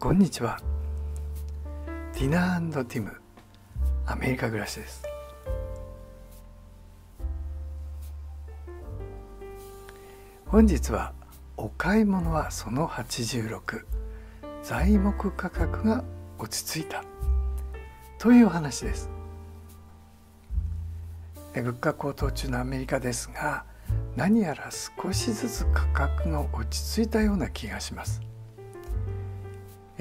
こんにちは。ティナ&ティムアメリカ暮らしです。本日はお買い物はその86、材木価格が落ち着いたという話です。物価高騰中のアメリカですが、何やら少しずつ価格が落ち着いたような気がします。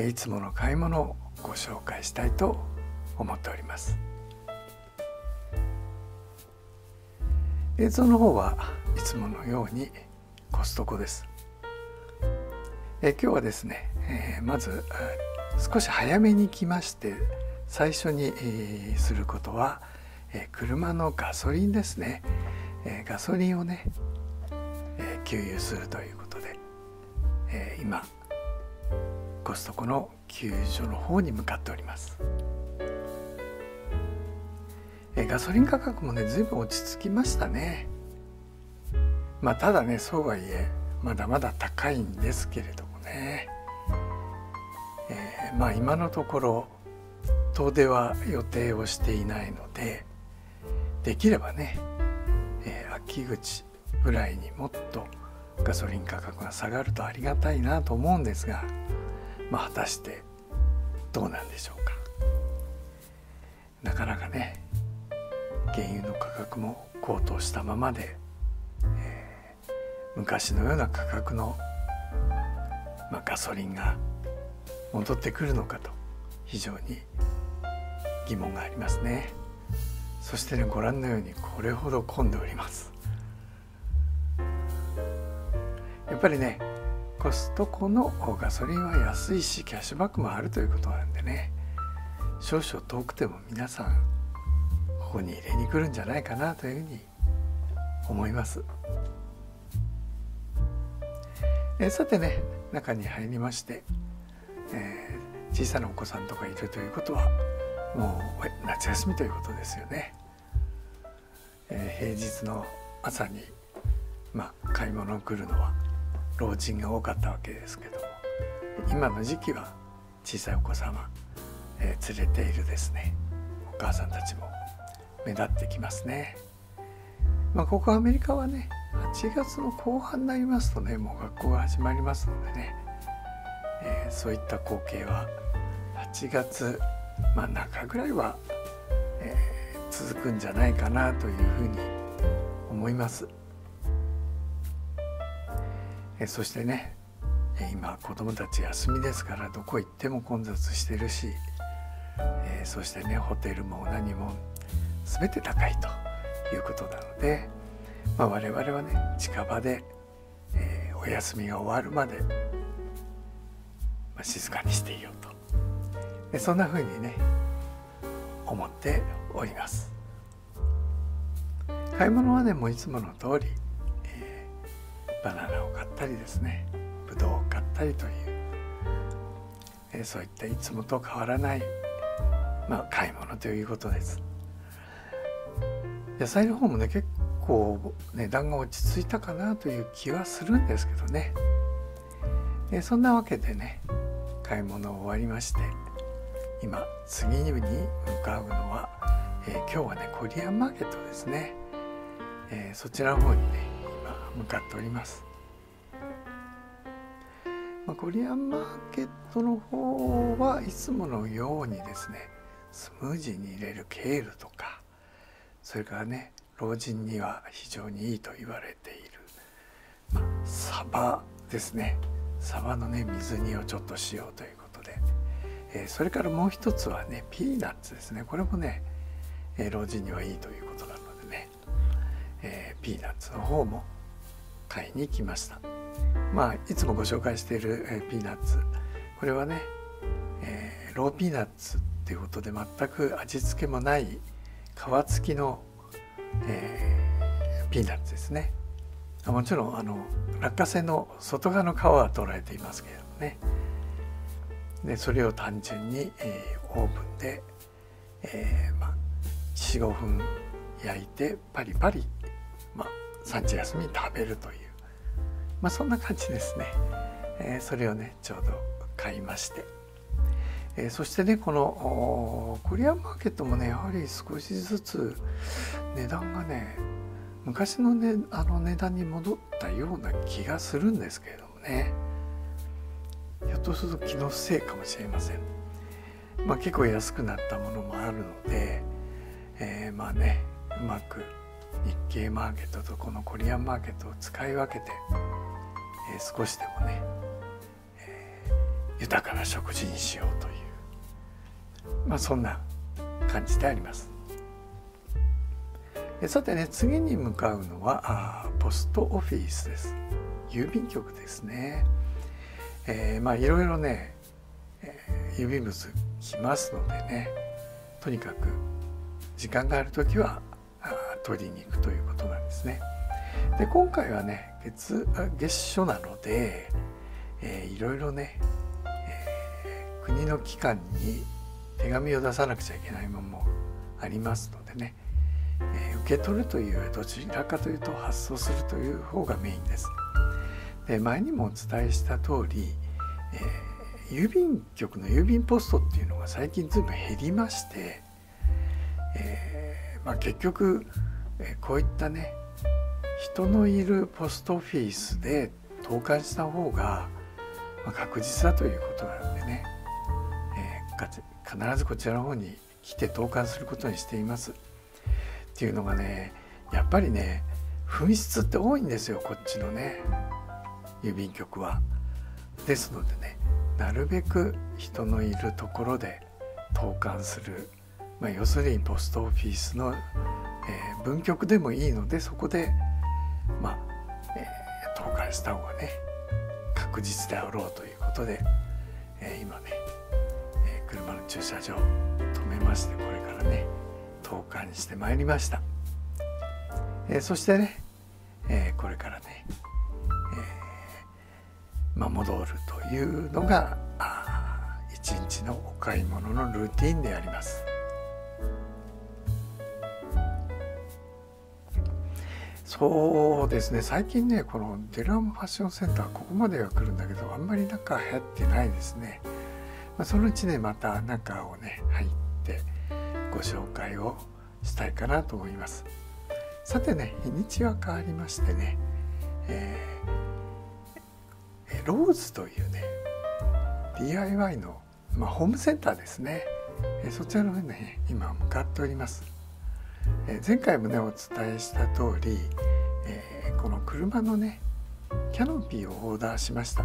いつもの買い物をご紹介したいと思っております。映像の方はいつものようにコストコです。今日はですね、まず少し早めに来まして、最初にすることは車のガソリンですね。ガソリンをね、給油するということで、今コストコの給油所の方に向かっております。ガソリン価格もね、随分落ち着きましたね。まあただね、そうはいえまだまだ高いんですけれどもね、まあ今のところ遠出は予定をしていないので、できればね、秋口ぐらいにもっとガソリン価格が下がるとありがたいなと思うんですが、まあ果たしてどうなんでしょうか。なかなかね、原油の価格も高騰したままで、昔のような価格の、ガソリンが戻ってくるのかと非常に疑問がありますね。そしてね、ご覧のようにこれほど混んでおります。やっぱりね、コストコのガソリンは安いし、キャッシュバックもあるということなんでね、少々遠くても皆さんここに入れに来るんじゃないかなというふうに思います。さてね、中に入りまして、小さなお子さんとかいるということはもう夏休みということですよね。平日の朝に、買い物に来るのは老人が多かったわけですけども、今の時期は小さいお子様、連れているですねお母さんたちも目立ってきますね。ここアメリカはね、8月の後半になりますとね、もう学校が始まりますのでね、そういった光景は8月中ぐらいは、続くんじゃないかなというふうに思います。そしてね、今子どもたち休みですから、どこ行っても混雑してるし、そしてね、ホテルも何も全て高いということなので、我々はね、近場で、お休みが終わるまで、静かにしていようと、そんなふうにね思っております。買い物はね、もういつもの通り、バナナを買ったりですね、ぶどうを買ったりという、そういったいつもと変わらない、買い物ということです。野菜の方もね、結構値段が落ち着いたかなという気はするんですけどね。そんなわけでね、買い物終わりまして、今次に向かうのは、今日はねコリアンマーケットですね。そちらの方にね今向かっております。コリアンマーケットの方はいつものようにですね、スムージーに入れるケールとか、それからね、老人には非常にいいと言われている、サバですね。サバのね水煮をちょっとしようということで、それからもう一つはね、ピーナッツですね。これもね、老人にはいいということなのでね、ピーナッツの方も買いに来ました。いつもご紹介している、ピーナッツ、これはね、ローピーナッツっていうことで、全く味付けもない皮付きの、ピーナッツですね。もちろん落花生の外側の皮は取られていますけれどもね。でそれを単純に、オーブンで、4、5分焼いてパリパリ、産地休みに食べるという、そんな感じですね。それをねちょうど買いまして、そしてね、このコリアンマーケットもね、やはり少しずつ値段がね、昔のね、あの値段に戻ったような気がするんですけれどもね、ひょっとすると気のせいかもしれません。まあ、結構安くなったものもあるので、まあね、うまく日経マーケットとこのコリアンマーケットを使い分けて、少しでもね、豊かな食事にしようという、まあ、そんな感じであります。さてね、次に向かうのはポストオフィスです。郵便局ですね。まあいろいろね、郵便物来ますのでね、とにかく時間があるときは取りに行くということなんですね。で、今回はね、月初なので、いろいろね、国の機関に手紙を出さなくちゃいけないものもありますのでね、受け取るというよりどちらかというと発送するという方がメインです。で、前にもお伝えした通り、郵便局の郵便ポストっていうのが最近ずいぶん減りまして、まあ、結局こういったね、人のいるポストオフィスで投函した方が確実だということなのでね、必ずこちらの方に来て投函することにしています。っていうのがね、やっぱりね、紛失って多いんですよ、こっちのね、郵便局は。ですのでね、なるべく人のいるところで投函する、まあ、要するにポストオフィスの、分局でもいいので、そこで、まあ投函した方がね確実であろうということで、今ね、車の駐車場止めまして、これからね投函してまいりました。そしてね、これからね、戻るというのが一日のお買い物のルーティンであります。そうですね、最近ね、このデルハムファッションセンター、ここまでは来るんだけど、あんまり中流行ってないですね。まあ、そのうちね、また中をね入ってご紹介をしたいかなと思います。さてね、日にちは変わりましてね、ローズというね DIY の、まあ、ホームセンターですね、そちらの方にね今向かっております。前回もねお伝えした通り、この車のねキャノピーをオーダーしました。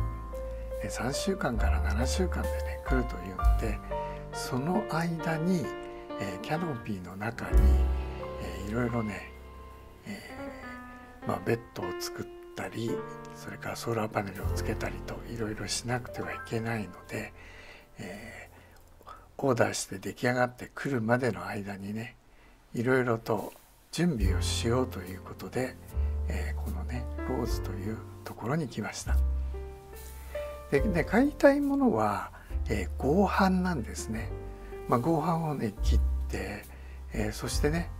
3週間から7週間でね来るというので、その間にキャノピーの中にいろいろね、まあ、ベッドを作ったり、それからソーラーパネルをつけたりといろいろしなくてはいけないので、オーダーして出来上がってくるまでの間にねいろいろと準備をしようということで、このねローズというところに来ました。でね、買いたいものは、合板なんですね。まあ、合板をね切って、そしてね、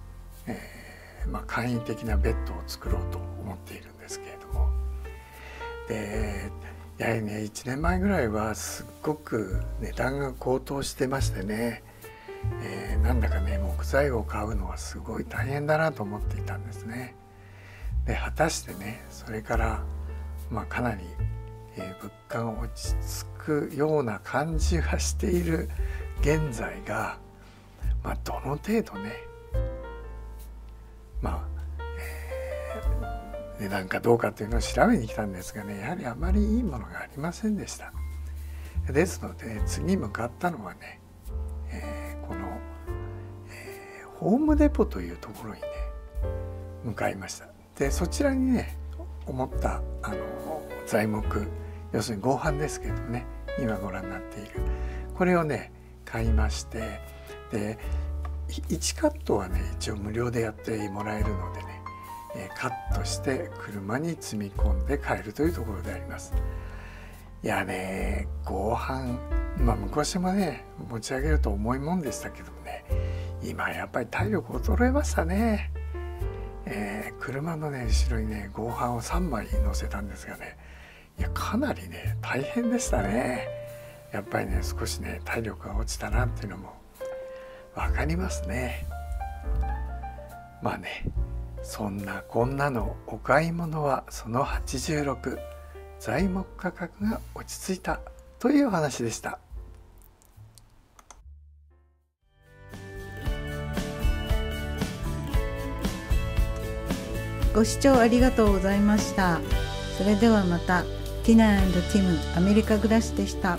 まあ、簡易的なベッドを作ろうと思っているんですけれども、でやはりね1年前ぐらいはすっごく値段が高騰してましてね、なんだかね木材を買うのはすごい大変だなと思っていたんですね。で果たしてね、それから、まあ、かなり、物価が落ち着くような感じがしている現在が、まあ、どの程度ね、まあ、値段かどうかというのを調べに来たんですがね、やはりあまりいいものがありませんでした。ですので、ね、次向かったのはね、この、ホームデポというところにね向かいました。でそちらにね思った材木、要するに合板ですけどね、今ご覧になっているこれをね買いまして、で1カットはね一応無料でやってもらえるのでね、カットして車に積み込んで帰るというところであります。いやね、合板、まあ、昔もね持ち上げると重いもんでしたけどね、今やっぱり体力衰えましたね。車のね後ろにね合板を3枚乗せたんですがね、いやかなりね大変でしたね。やっぱりね少しね体力が落ちたなっていうのも分かりますね。まあねそんなこんなのお買い物はその86、材木価格が落ち着いたというお話でした。ご視聴ありがとうございました。それではまた、ティナ&ティムアメリカ暮らしでした。